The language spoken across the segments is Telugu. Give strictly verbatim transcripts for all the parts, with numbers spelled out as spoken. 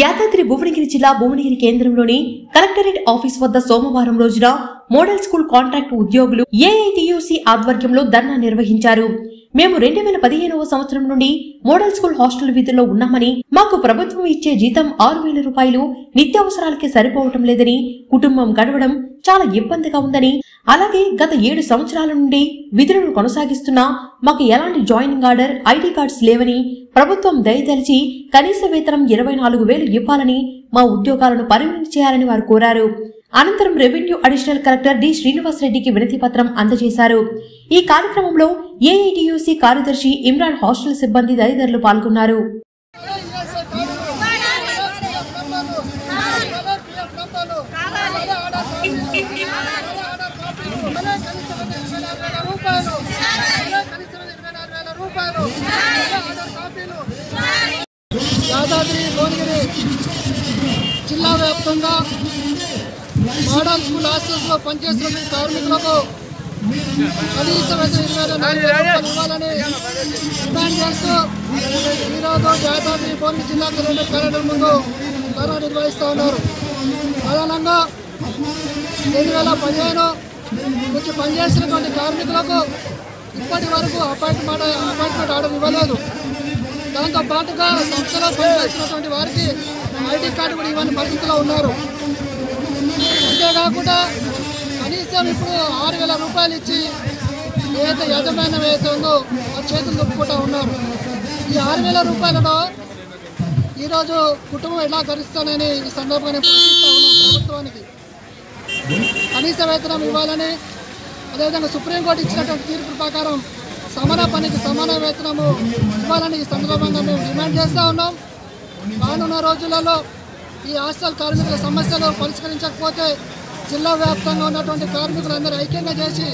యాదాద్రి భువనగిరి జిల్లా భువనగిరి కేంద్రంలోని కలెక్టరేట్ ఆఫీస్ వద్ద సోమవారం రోజున మోడల్ స్కూల్ కాంట్రాక్ట్ ఉద్యోగులు A I T U C ఆధ్వర్యంలో ధర్నా నిర్వహించారు. మేము రెండు వేల పదిహేనవ సంవత్సరం నుండి మోడల్ స్కూల్ హాస్టల్ విధుల్లో ఉన్నామని, మాకు ప్రభుత్వం ఇచ్చే జీతం ఆరు వేల రూపాయలు నిత్యావసరాలకే సరిపోవటం లేదని, కుటుంబం గడవడం చాలా ఇబ్బందిగా ఉందని, అలాగే గత ఏడు సంవత్సరాల నుండి విధులను కొనసాగిస్తున్నా మాకు ఎలాంటి జాయినింగ్ ఆర్డర్, ఐడి కార్డ్స్ లేవని, ప్రభుత్వం దయతలిచి కనీస వేతనం ఇరవై నాలుగు వేలు ఇవ్వాలని, మా ఉద్యోగాలను పరిమితం చేయాలని వారు కోరారు. అనంతరం revenue additional collector D Srinivas రెడ్డికి వినతి పత్రం అందజేశారు. ఈ కార్యక్రమంలో A I T U C కార్యదర్శి ఇమ్రాన్, హాస్టల్ సిబ్బంది తదితరులు పాల్గొన్నారు. యాదాద్రి భువనగిరి జిల్లా వ్యాప్తంగా మోడల్ స్కూల్ హాస్టల్స్లో పనిచేస్తున్న కార్మికులకు కనీస వేతనం ఇవ్వాలని డిమాండ్ చేస్తూ ఈరోజు యాదాద్రి భువనగిరి జిల్లా కలెక్టరేట్ ముందు ధర్నా నిర్వహిస్తూ ఉన్నారు. ప్రధానంగా రెండు వేల పదిహేను నుంచి పనిచేస్తున్నటువంటి కార్మికులకు ఇప్పటి వరకు అపాయింట్మెంట్ అపాయింట్మెంట్ ఆర్డర్ ఇవ్వలేదు. దాంతో పాటుగా సంస్థలో పనిచేస్తున్నటువంటి వారికి ఐడి కార్డు కూడా ఇవ్వని పరిస్థితిలో ఉన్నారు. అంతేకాకుండా కనీసం ఇప్పుడు ఆరు వేల రూపాయలు ఇచ్చి ఏదైతే యజమానం ఏదైతే ఉందో ఆ చేతులు దొప్పుకుంటూ ఉన్నారు. ఈ ఆరు వేల రూపాయలలో ఈరోజు కుటుంబం ఎలా గడిస్తానని ఈ సందర్భంగా ప్రశ్నిస్తూ ఉన్నాం. ప్రభుత్వానికి కనీస వేతనం ఇవ్వాలని, అదేవిధంగా సుప్రీంకోర్టు ఇచ్చినటువంటి తీర్పు ప్రకారం సమాన పనికి సమాన వేతనము ఇవ్వాలని ఈ సందర్భంగా మేము డిమాండ్ చేస్తూ ఉన్నాం. రానున్న రోజులలో ఈ హాస్టల్ కార్మికుల సమస్యలు పరిష్కరించకపోతే జిల్లా వ్యాప్తంగా ఉన్నటువంటి కార్మికులందరూ ఐక్యంగా చేసి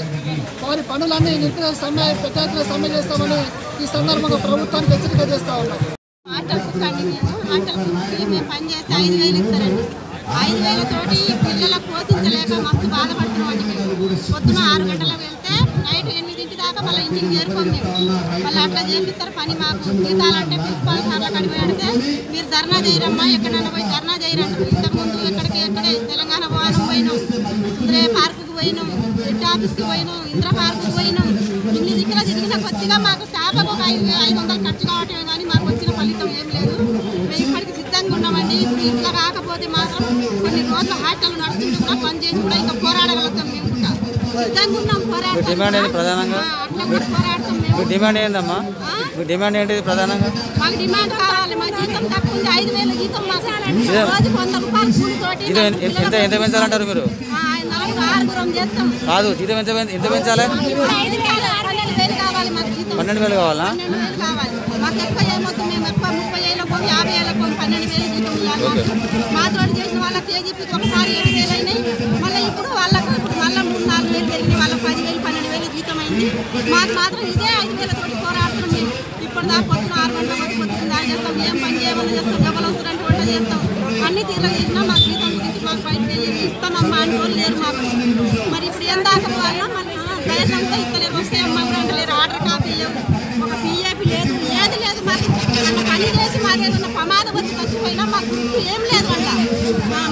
వారి పనులన్నీ నిలిపిన సమ్మె, పెద్ద ఎత్తున సమ్మె చేస్తామని ఈ సందర్భంగా ప్రభుత్వానికి హెచ్చరిక చేస్తూ ఉన్నాం. ఐదు వేల తోటి పిల్లలకు పోషించలేక మస్తు బాధపడుతున్నామండి. పొద్దున ఆరు గంటలకు వెళ్తే నైట్ ఎనిమిదింటి దాకా మళ్ళీ ఇంటికి చేరుకోం మేము. మళ్ళీ అట్లా చేపిస్తారు పని మాకు. జీతాలంటే ప్రిన్సిపాల్ సార్లు కడిపోయాడితే మీరు ధర్నా చేయరమ్మా, ఎక్కడన్నా పోయి ధర్నా చేయరంటారు. ఇంతకుముందు ఎక్కడికి ఎక్కడే తెలంగాణ భవనం పోయినాం, సుందరయ్య పార్కుకు పోయినాం, జిట్ ఆఫీస్కి పోయినాం, ఇంద్ర పార్కుకు పోయినాం. ఇన్ని దిక్కుల తిరిగిన కొద్దిగా మాకు స్టాఫ్కు ఒక ఐదు ఐదు వందలు ఖర్చు కావటమే కానీ మాకు వచ్చిన ఫలితం ఏం లేదు. మేము ఇప్పటికి సిద్ధంగా ఉన్నామండి. ఇప్పుడు ఇట్లా కాకపోతే మాత్రం కొన్ని రోజులు హాస్టల్ నడుస్తుంది కూడా పనిచేసి కూడా ఇంకా పోరాడగలుగుతాం. మేము కూడా సిద్ధంగా ఉన్నాం, పోరాడతాం. ప్రధానంగా అట్లా కూడా పోరాడతాం. మేము డిమాండ్ ఏంటమ్మా? డిమాండ్ ఏంటి? ప్రధానంగా మాకు డిమాండ్ కావాలి. మా జీతం తక్కువ ఉంది. ఐదు వేల జీతం మాకు వంద రూపాయలు కూలితోటి ఎంత పెంచాలంటారు మీరు? కాదు, జీతం ఎంత ఎంత పెంచాలి? పన్నెండు వేలు కావాలా? మాకు ఎక్కువ ఏమవుతుంది? మేము ఎక్కువ ముప్పై ఏళ్ళ పోయి యాభై ఏళ్ళ పోయి పన్నెండు వేలు జీతం ఉండాలి. మాతో చేసిన వాళ్ళ కేజీపీకి ఒకసారి ఏడు వేలు అయినాయి. మళ్ళీ ఇప్పుడు వాళ్ళకు ఇప్పుడు మళ్ళీ మూడు నాలుగు వేలు జరిగినాయి. వాళ్ళకి పదివేలు పన్నెండు వేలు జీతం అయింది. మాకు మాత్రం ఇదే ఐదు వేల తోటి పోరాడుతున్నాం మేము. ఇప్పుడు దాకా పొద్దున ఆరు గంటల వరకు పొద్దున దాడి చేస్తాం. ఏం పని చేయమని చేస్తాం, డబ్బులు వస్తున్నట్టు వంట చేస్తాం. అన్ని తీర్లు చేసినా మాకు జీతం గురించి మాకు బయటకు వెళ్ళి ఇస్తామమ్మా అని వాళ్ళు లేరు మాకు. మరి ఇప్పుడు ఏం దాకపోవాలో మళ్ళీ దయసంతో ఇస్తలేరు. వస్తే అమ్మ అంటే లేరు, ఆర్డర్ కాపీ లేవు, ఒక పీ ఏ పీ లేదు, ఏది లేదు. మరి పని చేసి మాకేదన్నా ప్రమాదం వచ్చి చచ్చిపోయినా మాకు గుర్తు ఏం లేదు అంట.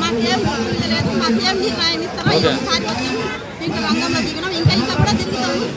మాకేం గుర్తు లేదు, మాకేం నిర్ణయం ఇస్తారో. ఒకసారి వచ్చాము, ఇంకా రంగంలో దిగినాం, ఇంకా ఇంకా కూడా తిరుగుతాము.